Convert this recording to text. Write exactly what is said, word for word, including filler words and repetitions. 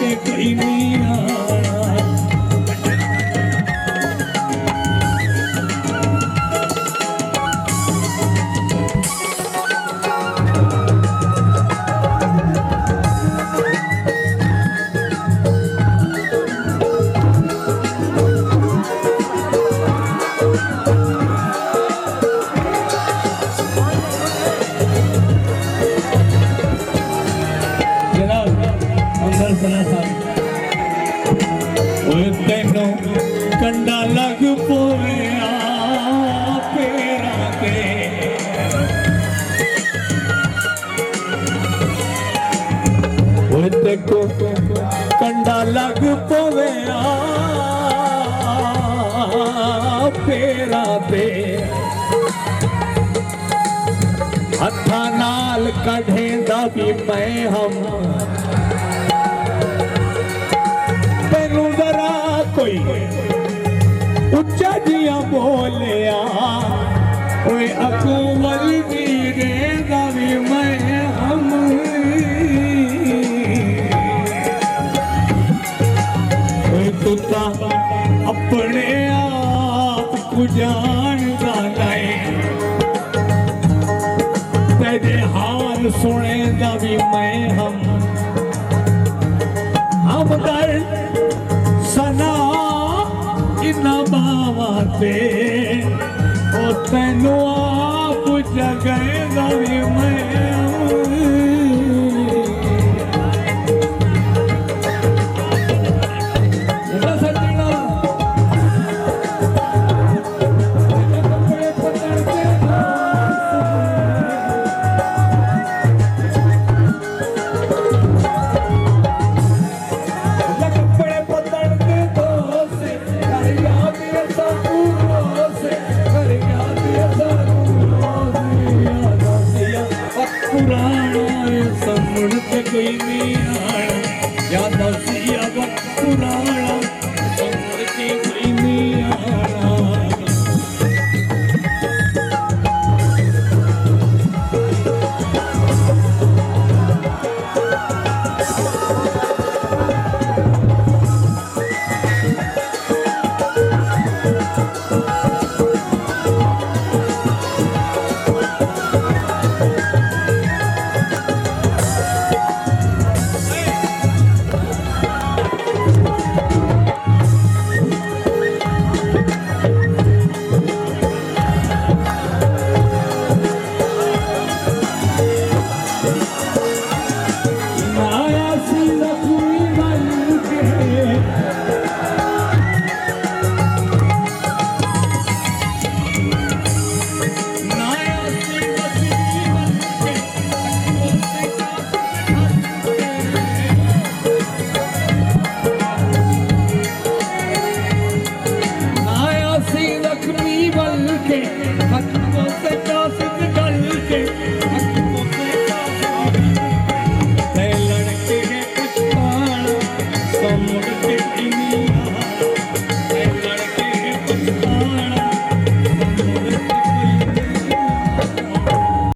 पे कोई नहीं आया। कंडा लग पोया पेरा पे देखो कंडा लग पोया पेरा पे हथा नाल कढ़े दा भी मैं हम तेनू जरा कोई उच्चा जिया बोलिया ओए अकूमल वीरे दावी मैं हम ओए तू ता अपने आप को जानदा नहीं तेरे हाल सुने दावी मैं हम हम दर्द सना ना बावा ते ओ तेनू आप जगह दा भी मैं